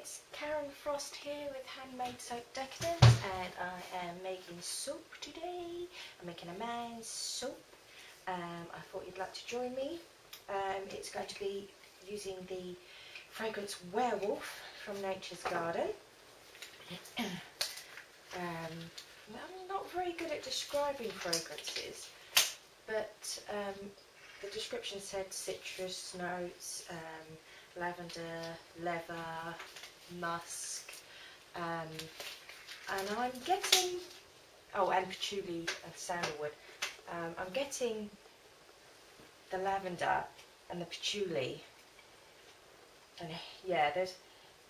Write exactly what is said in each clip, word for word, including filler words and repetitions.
it's Karen Frost here with Handmade Soap Decadence, and I am making soap today. I'm making a man's soap. Um, I thought you'd like to join me. Um, it's going to be using the fragrance Werewolf from Nature's Garden. um, I'm not very good at describing fragrances, but um, the description said citrus notes, um, lavender, leather, musk, um, and I'm getting, oh, and patchouli and sandalwood. Um, I'm getting the lavender and the patchouli, and yeah, there's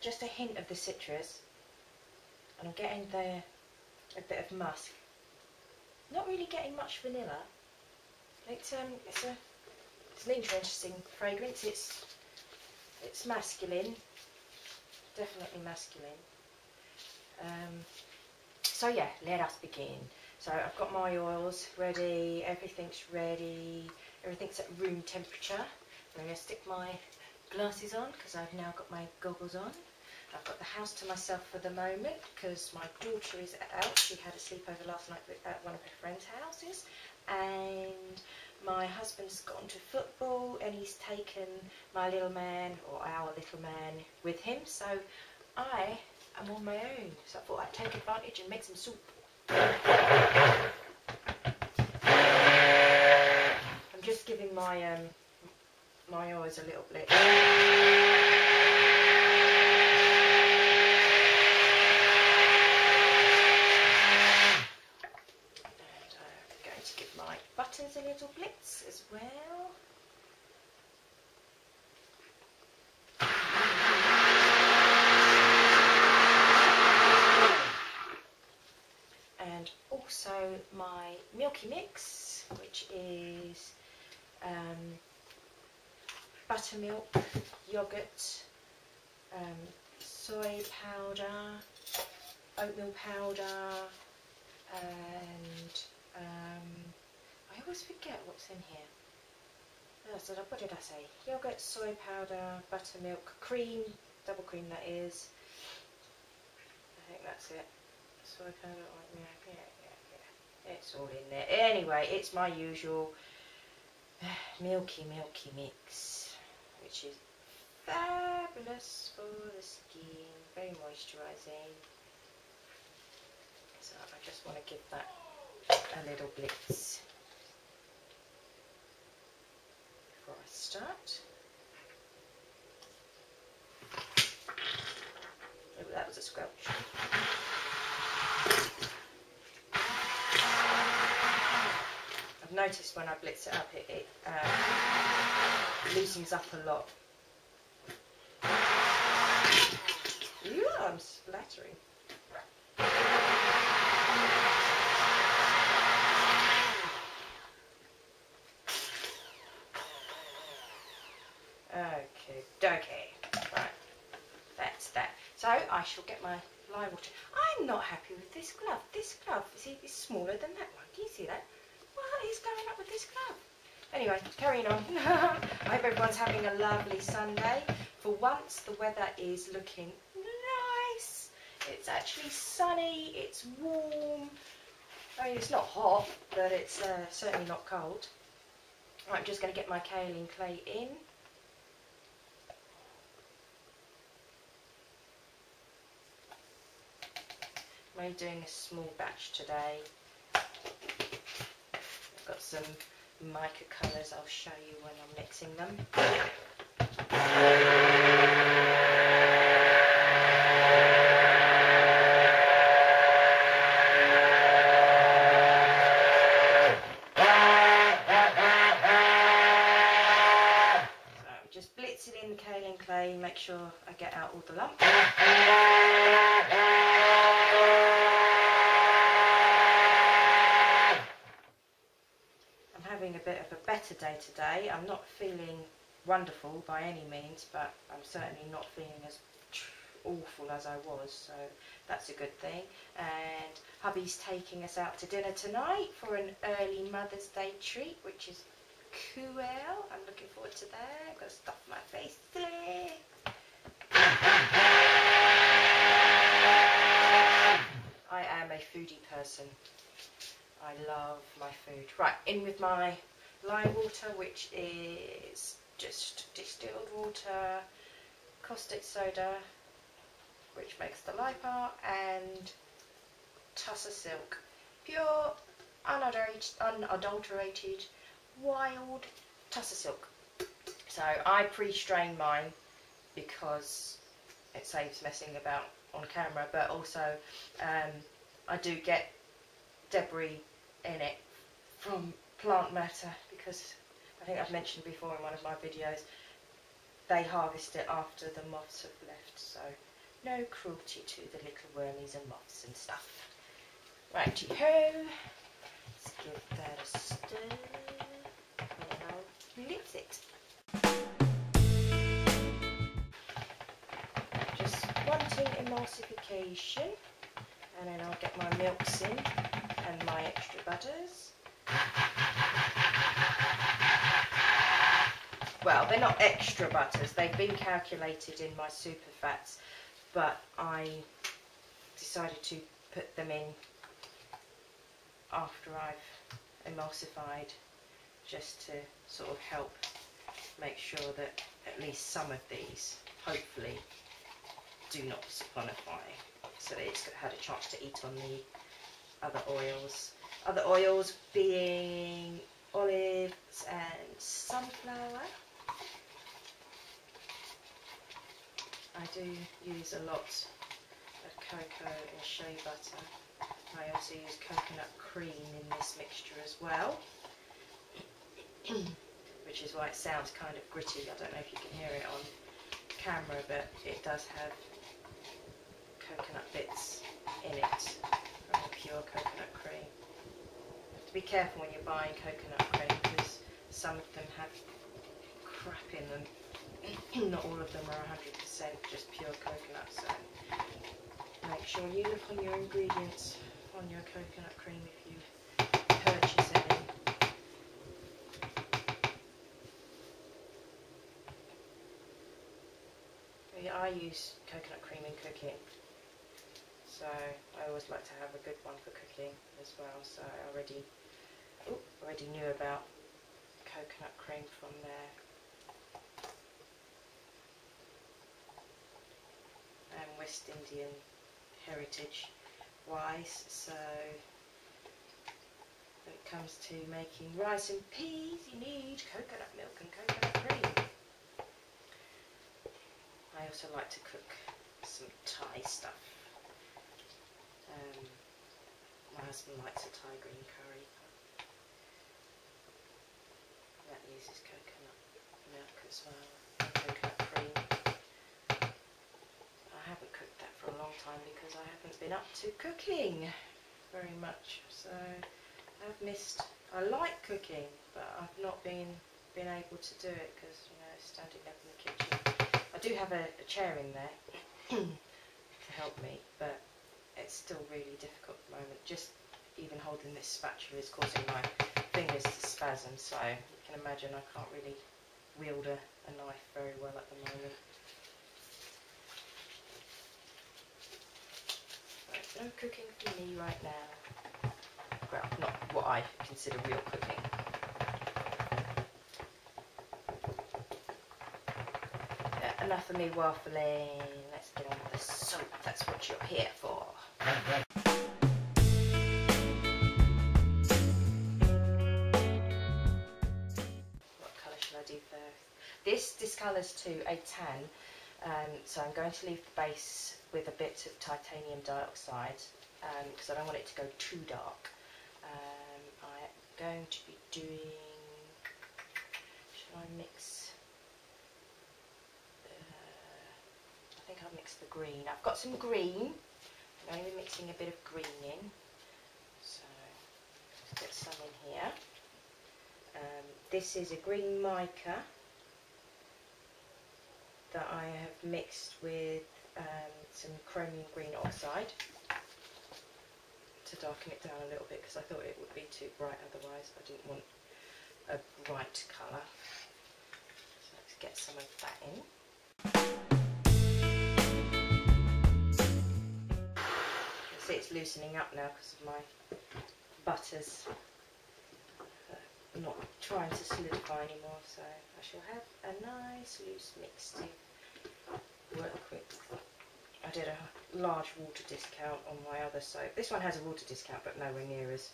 just a hint of the citrus, and I'm getting the, a bit of musk. Not really getting much vanilla. It's um, it's a, it's an interesting fragrance. It's It's masculine, definitely masculine. Um, so yeah, let us begin. So I've got my oils ready, everything's ready, everything's at room temperature. I'm going to stick my glasses on because I've now got my goggles on. I've got the house to myself for the moment because my daughter is out. She had a sleepover last night at one of her friend's houses, and my husband's gone to football, and he's taken my little man, or our little man, with him. So I am on my own. So I thought I'd take advantage and make some soup. I'm just giving my um, my eyes a little bit. A little blitz as well. And also my milky mix, which is um, buttermilk, yogurt, um, soy powder, oatmeal powder, and um, I always forget what's in here. Oh, so what did I say? Yogurt, soy powder, buttermilk, cream, double cream that is. I think that's it. Soy powder, yeah, yeah, yeah, yeah. It's all in there. Anyway, it's my usual milky, milky mix, which is fabulous for the skin, very moisturising. So I just want to give that a little blitz. Before I start. Oh, that was a squelch. I've noticed when I blitz it up, it, it um, loosens up a lot. Ooh, I'm splattering. Okay, right, that's that. So I shall get my lye water. I'm not happy with this glove. This glove is, is smaller than that one. Do you see that? What is going up with this glove? Anyway, carrying on. I hope everyone's having a lovely Sunday. For once, the weather is looking nice. It's actually sunny. It's warm. I mean, it's not hot, but it's uh, certainly not cold. I'm just going to get my kaolin clay in. I'm only doing a small batch today. I've got some mica colours I'll show you when I'm mixing them. So I'm just blitzing in the kaolin clay, make sure I get out all the lumps. A bit of a better day today. I'm not feeling wonderful by any means, but I'm certainly not feeling as awful as I was, so that's a good thing. And hubby's taking us out to dinner tonight for an early Mother's Day treat, which is cool. I'm looking forward to that. I've got to stuff my face today. very foodie person. I love my food. Right, in with my lime water, which is just distilled water, caustic soda, which makes the lipar, and Tussah Silk. Pure, unadulterated, unadulterated wild Tussah Silk. So I pre-strain mine because it saves messing about on camera, but also um, I do get debris in it from plant matter, because I think I've mentioned before in one of my videos they harvest it after the moths have left, so no cruelty to the little wormies and moths and stuff. Righty ho, let's give that a stir and I'll mix it. Just wanting emulsification, and then I'll get my milks in and my extra butters. Well, they're not extra butters, they've been calculated in my super fats, but I decided to put them in after I've emulsified, just to sort of help make sure that at least some of these hopefully do not saponify, so that it's had a chance to eat on the other oils. Other oils being olives and sunflower. I do use a lot of cocoa and shea butter. I also use coconut cream in this mixture as well, which is why it sounds kind of gritty. I don't know if you can hear it on camera, but it does have coconut bits in it from the pure coconut cream. You have to be careful when you're buying coconut cream, because some of them have crap in them. Not all of them are one hundred percent just pure coconut, so make sure you look on your ingredients on your coconut cream if you purchase any. I use coconut cream in cooking, so I always like to have a good one for cooking as well, so I already, ooh, already knew about coconut cream from there. And West Indian heritage wise, so when it comes to making rice and peas you need coconut milk and coconut cream. I also like to cook some Thai stuff. Um, my husband likes a Thai green curry that uses coconut milk as well and coconut cream. I haven't cooked that for a long time because I haven't been up to cooking very much, so I've missed, I like cooking, but I've not been been able to do it because, you know, standing up in the kitchen. I do have a, a chair in there to help me, but it's still really difficult at the moment. Just even holding this spatula is causing my fingers to spasm, so you can imagine I can't really wield a, a knife very well at the moment. No cooking for me right now. Well, not what I consider real cooking. Yeah, enough of me waffling. Let's get on with the soap. That's what you're here for. What colour should I do first? This discolours to a tan. Um, so I'm going to leave the base with a bit of titanium dioxide because um, I don't want it to go too dark. Um, I'm going to be doing, shall I mix, uh, I think I'll mix the green. I've got some green, I'm going to be mixing a bit of green in, so let's get some in here. Um, this is a green mica that I have mixed with um, some chromium green oxide to darken it down a little bit, because I thought it would be too bright otherwise. I didn't want a bright colour. So let's get some of that in. You can see it's it's loosening up now because of my butters uh, not trying to solidify anymore, so I shall have a nice loose mix to work with. I did a large water discount on my other soap. This one has a water discount but nowhere near as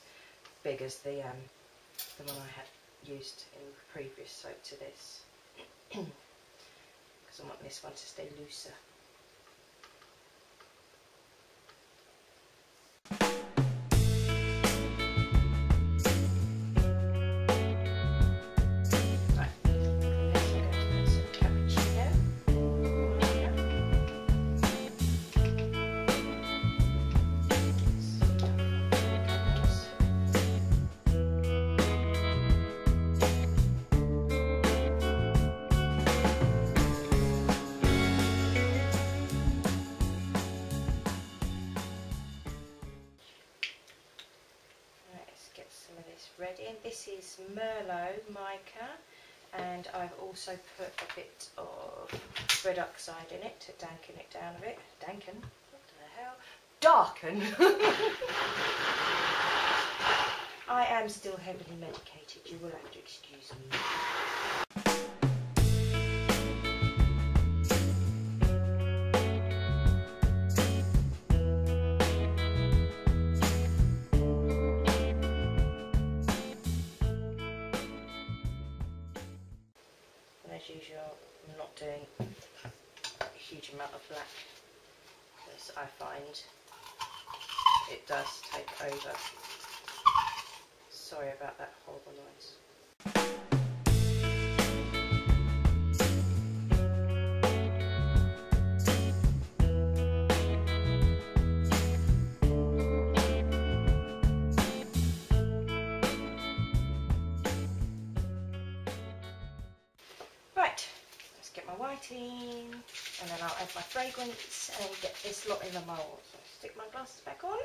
big as the, um, the one I had used in the previous soap to this, because I want this one to stay looser. This is Merlot mica, and I've also put a bit of red oxide in it to danken it down a bit. Danken? What the hell? Darken! I am still heavily medicated, you will have to excuse me. I'm not doing a huge amount of black because I find it does take over. Sorry about that horrible noise. And then I'll add my fragrance and get this lot in the mould. So I'll stick my glasses back on.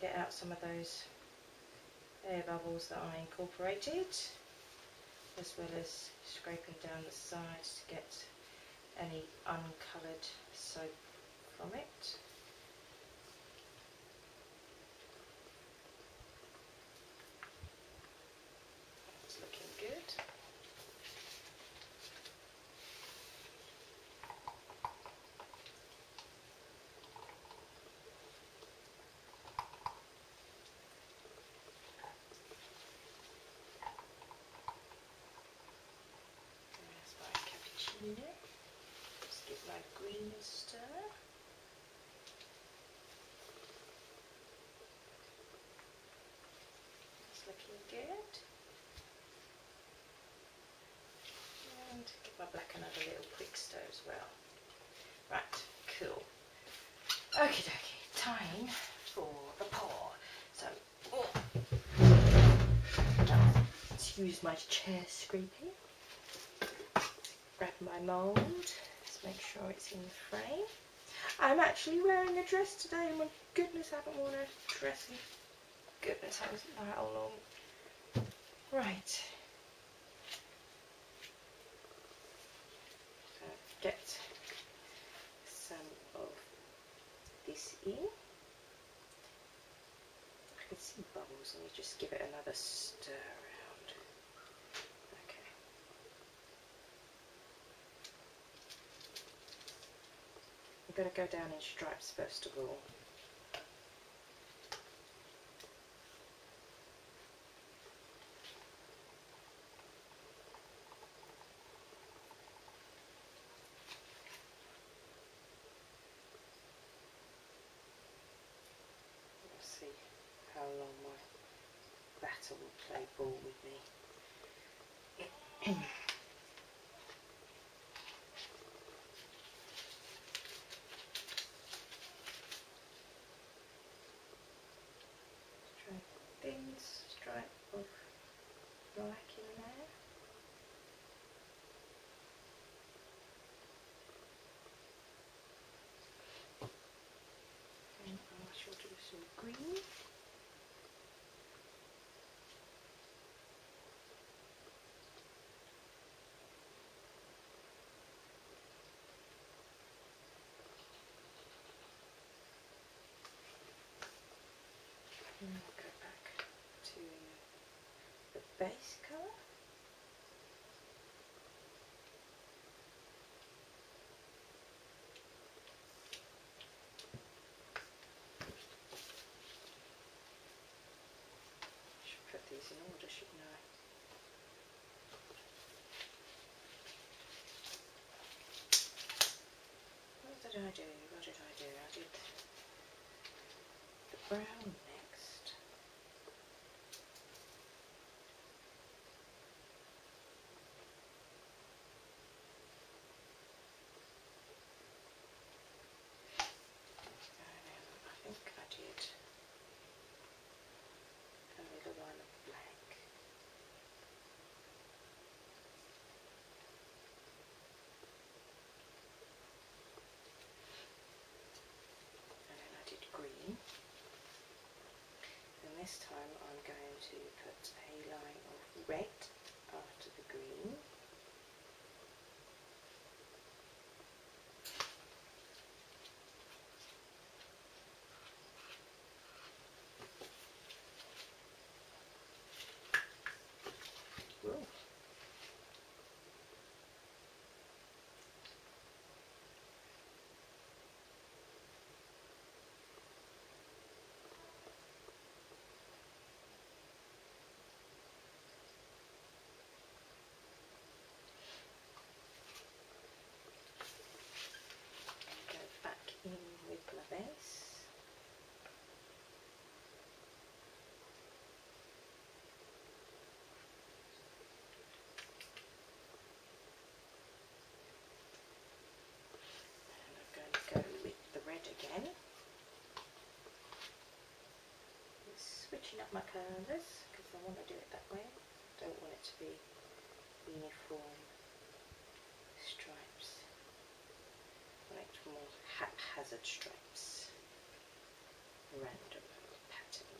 Get out some of those air bubbles that I incorporated, as well as scraping down the sides to get any uncoloured soap from it. That's looking good. Just give my green a stir. That's looking good. And give my black another little quick stir as well. Right, cool. Okie dokie, time for the pour. So, oh, excuse my chair scraping. Grab my mould, let's make sure it's in the frame. I'm actually wearing a dress today, my goodness I haven't worn a dress in goodness I wasn't that long. Right. So get some of this in. I can see bubbles and you just give it another stir. I'm going to go down in stripes first of all. Tessa will play ball with me. And I'll go back to the base colour. Should put these in order, shouldn't I? What did I do? What did I do? I did the brown. This time I'm going to put a line of red after the green. Again, switching up my colours because I want to do it that way. I don't want it to be uniform stripes. I want it more haphazard stripes, random pattern.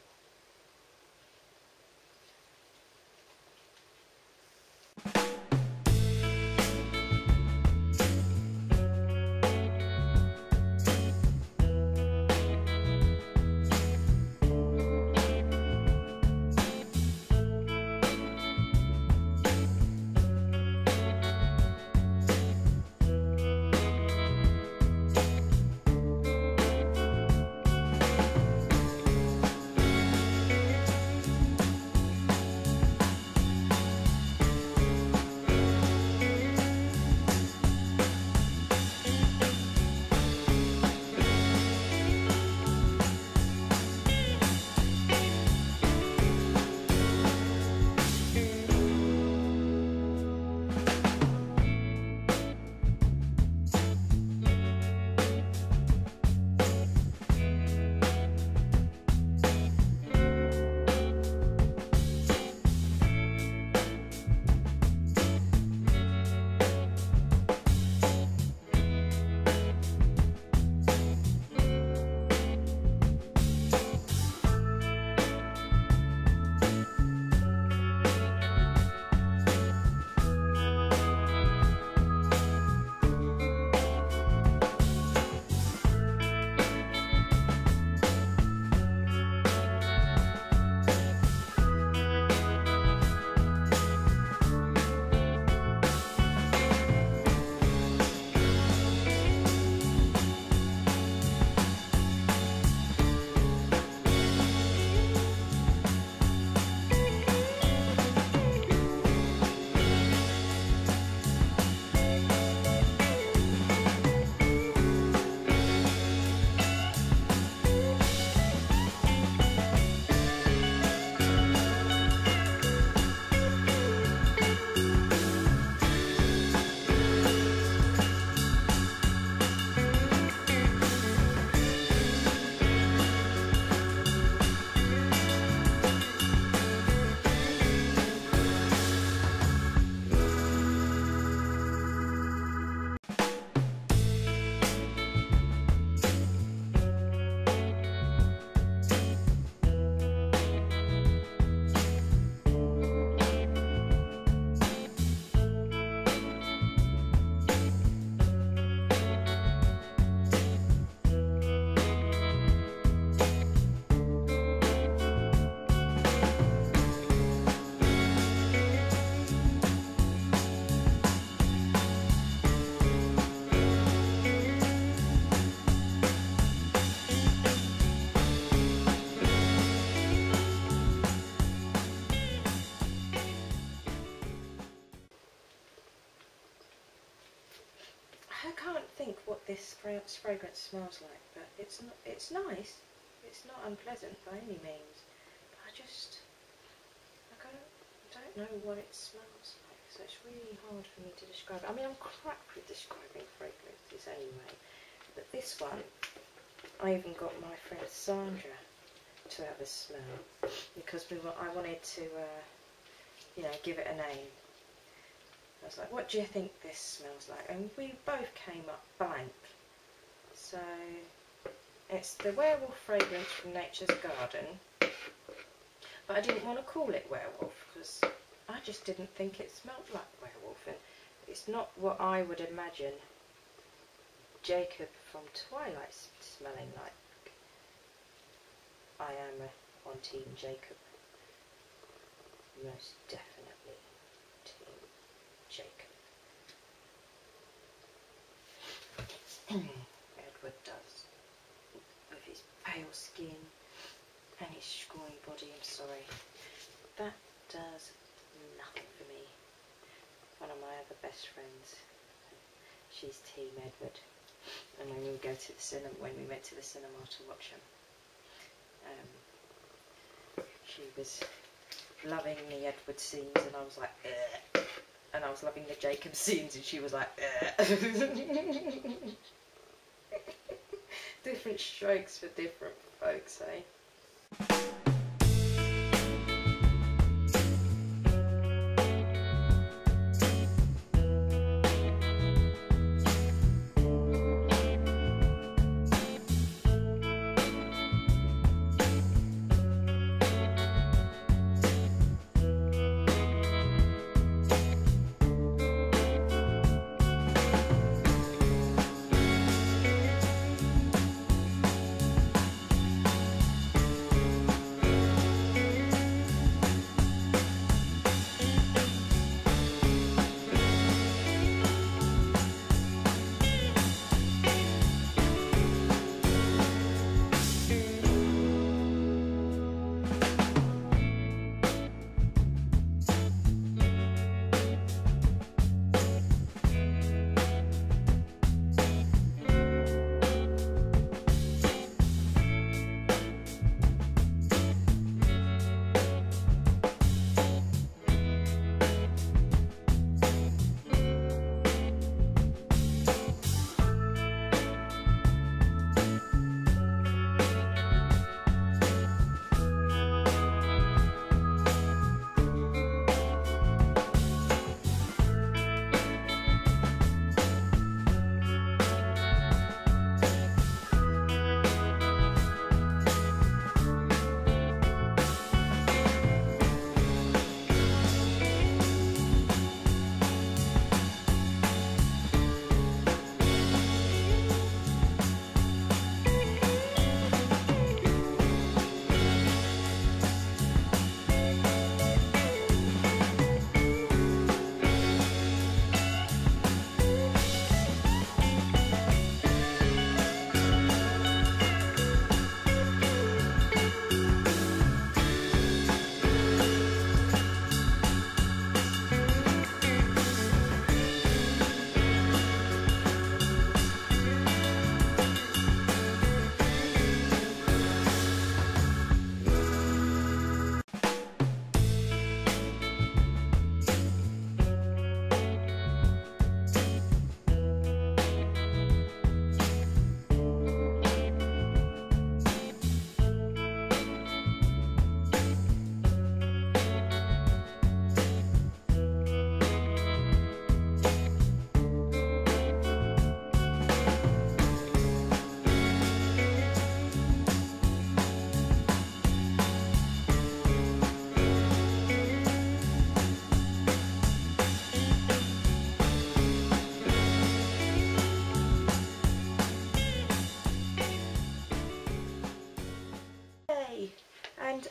this fragrance smells like, but it's not, it's nice. It's not unpleasant by any means. But I just, like, I don't, don't know what it smells like, so it's really hard for me to describe it. I mean, I'm crap with describing fragrances anyway. But this one, I even got my friend Sandra to have a smell, because we were, I wanted to, uh, you know, give it a name. I was like, what do you think this smells like? And we both came up blank. So it's the Werewolf fragrance from Nature's Garden. But I didn't want to call it Werewolf because I just didn't think it smelled like werewolf. And it's not what I would imagine Jacob from Twilight smelling like. I am on Team Jacob. Most definitely Team Jacob. Edward does. With his pale skin and his scrawny body, I'm sorry. That does nothing for me. One of my other best friends, she's Team Edward. And when we go to the cinema, when we went to the cinema to watch him, um, she was loving the Edward scenes, and I was like, ugh. And I was loving the Jacob scenes, and she was like, ugh. Different strokes for different folks, eh?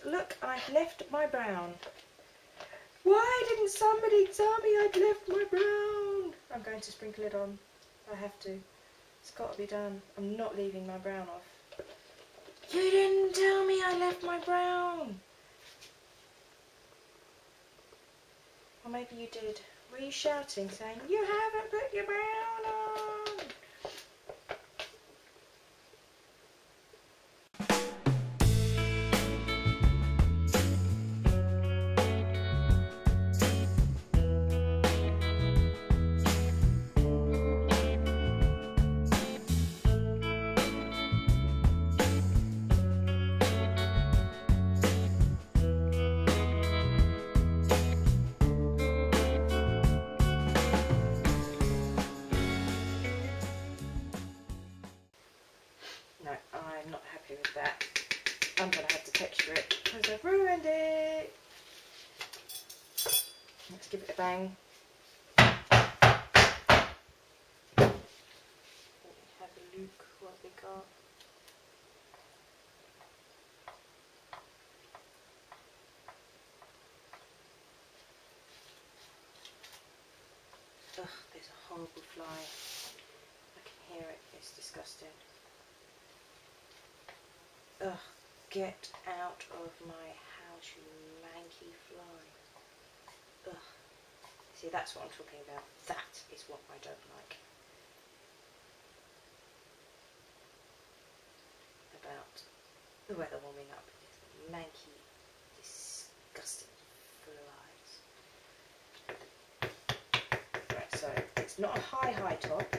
Look, I've left my brown. Why didn't somebody tell me I'd left my brown? I'm going to sprinkle it on. I have to. It's got to be done. I'm not leaving my brown off. You didn't tell me I left my brown. Or maybe you did. Were you shouting, saying, you haven't put your brown on? thing. Let me have a look what we got. Ugh, there's a horrible fly. I can hear it. It's disgusting. Ugh, get out of my house, you manky fly. Ugh. See, that's what I'm talking about. That is what I don't like about the weather warming up. It's manky, disgusting flies. Right, so it's not a high, high top.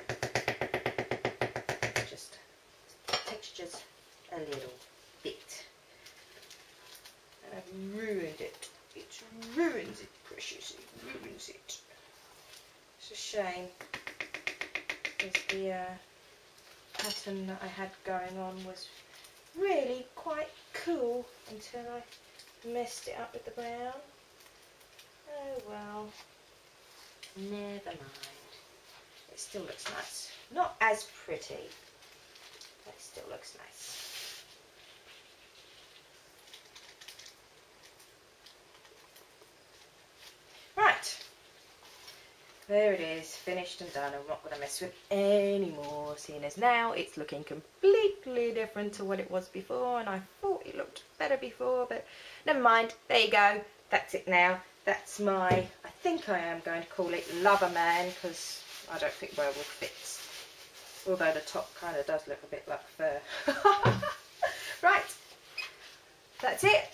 It's just textures a little bit, and I've ruined it. It ruins it, precious. It ruins it. It's a shame. Because the uh, pattern that I had going on was really quite cool until I messed it up with the brown. Oh well. Never mind. It still looks nice. Not as pretty, but it still looks nice. There it is, finished and done. I'm not going to mess with it anymore, seeing as now it's looking completely different to what it was before, and I thought it looked better before, but never mind. There you go, that's it now. That's my, I think I am going to call it Lover Man, because I don't think Werewolf fits, although the top kind of does look a bit like fur. Right, that's it.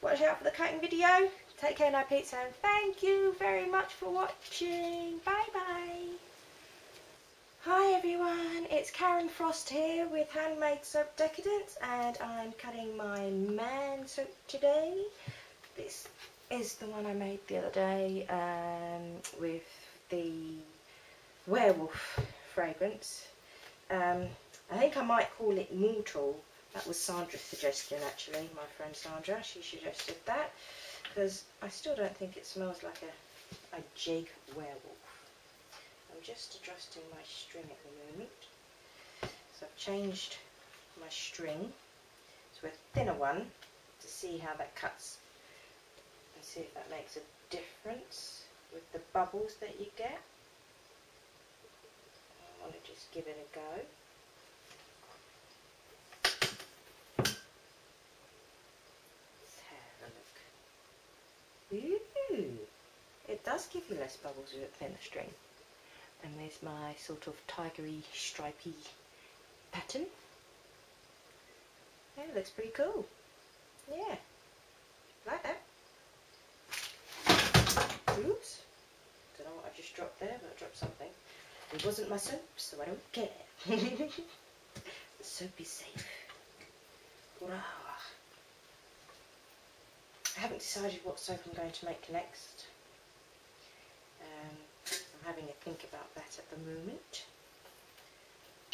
Watch out for the cutting video. Take care now, peeps, and thank you very much for watching. Bye-bye. Hi, everyone. It's Karen Frost here with Handmade Soap Decadence, and I'm cutting my man soap today. This is the one I made the other day um, with the werewolf fragrance. Um, I think I might call it Mortal. That was Sandra's suggestion, actually, my friend Sandra. She suggested that. Because I still don't think it smells like a, a Jacob werewolf. I'm just adjusting my string at the moment. So I've changed my string to a thinner one to see how that cuts and see if that makes a difference with the bubbles that you get. I want to just give it a go. Ooh, it does give you less bubbles with a thinner string. And there's my sort of tigery, stripy pattern. Yeah, it looks pretty cool. Yeah, like that. Oops, don't know what I just dropped there, but I dropped something. It wasn't my soap, so I don't care. The soap is safe. Hurrah. I haven't decided what soap I'm going to make next. Um, I'm having a think about that at the moment.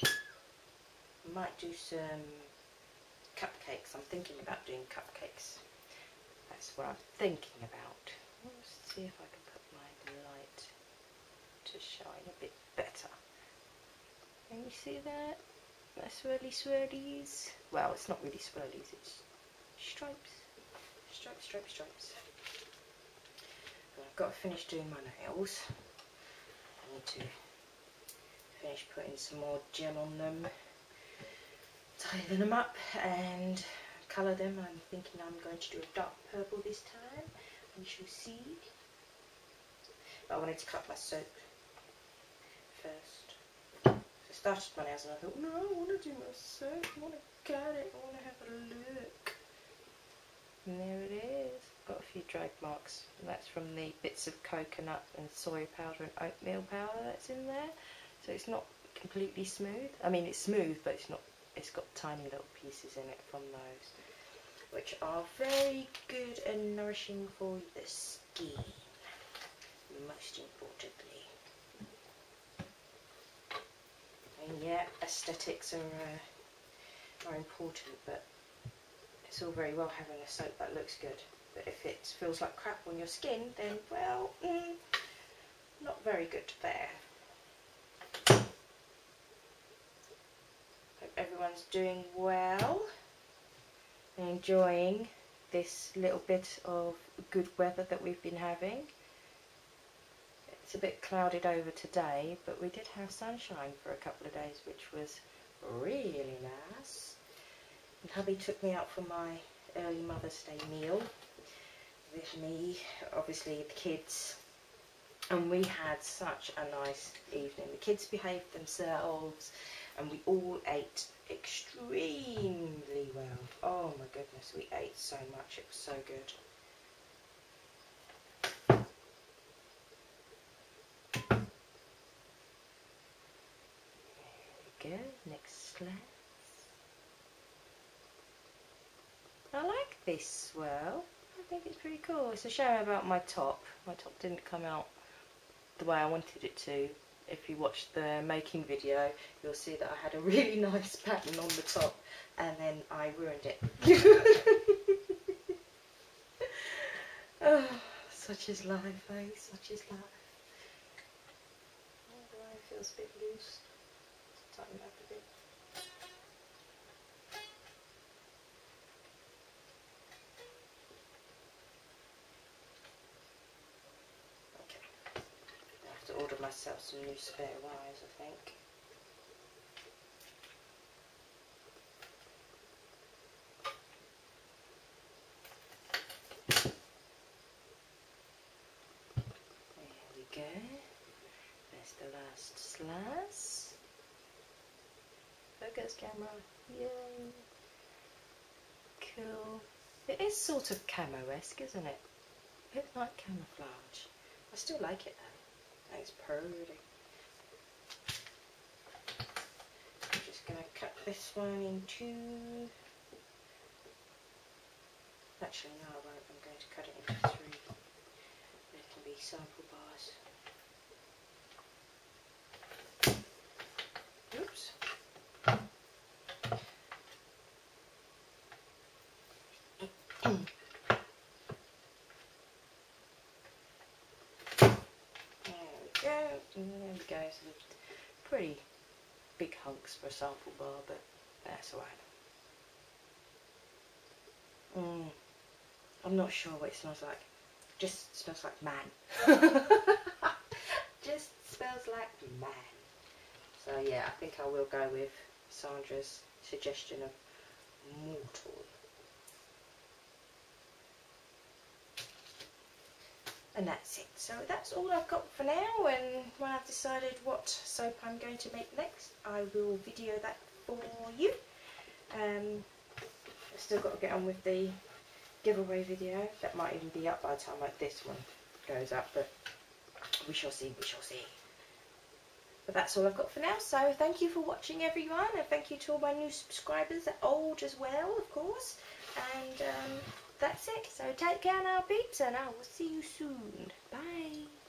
I might do some cupcakes. I'm thinking about doing cupcakes. That's what I'm thinking about. Let's see if I can put my light to shine a bit better. Can you see that? My swirly swirlies. Well, it's not really swirlies, it's stripes. Stripes, stripes, stripes. Well, I've got to finish doing my nails. I need to finish putting some more gel on them, tighten them up and colour them. I'm thinking I'm going to do a dark purple this time. You shall see. But I wanted to cut my soap first. So I started my nails and I thought, no, I want to do my soap. I want to cut it. I want to have a look. And there it is. Got a few drag marks, and that's from the bits of coconut and soy powder and oatmeal powder that's in there. So it's not completely smooth. I mean, it's smooth, but it's not. It's got tiny little pieces in it from those, which are very good and nourishing for the skin, most importantly. And yeah, aesthetics are uh, are important, but. It's all very well having a soap that looks good, but if it feels like crap on your skin, then, well, mm, Not very good there. Hope everyone's doing well and enjoying this little bit of good weather that we've been having. It's a bit clouded over today, but we did have sunshine for a couple of days, which was really nice. And hubby took me out for my early Mother's Day meal with me, obviously the kids, and we had such a nice evening. The kids behaved themselves and we all ate extremely well. Oh my goodness, we ate so much, it was so good. There we go, next slide. I like this swirl. I think it's pretty cool. It's a shame about my top. My top didn't come out the way I wanted it to. If you watch the making video, you'll see that I had a really nice pattern on the top and then I ruined it. Oh, such is life, eh? Such is life. It feels a bit loose. Tighten it up a bit. Ordered myself some new spare wires, I think. There we go. There's the last slice. Focus camera. Yay. Cool. It is sort of camo-esque, isn't it? A bit like camouflage. I still like it though. That's pretty. I'm just going to cut this one in two. Actually, no, I won't. I'm going to cut it into three. There can be sample bars. Oops. Pretty big hunks for a sample bar, but that's alright. Mm, I'm not sure what it smells like. Just smells like man. Just smells like man. So yeah, I think I will go with Sandra's suggestion of Mortal. And that's it. So that's all I've got for now, and when I've decided what soap I'm going to make next, I will video that for you. Um, I've still got to get on with the giveaway video. That might even be up by the time like this one goes up, but we shall see, we shall see. But that's all I've got for now, so thank you for watching everyone, and thank you to all my new subscribers, old as well, of course. And um, that's it. So take care now, peeps, and I will see you soon. Bye.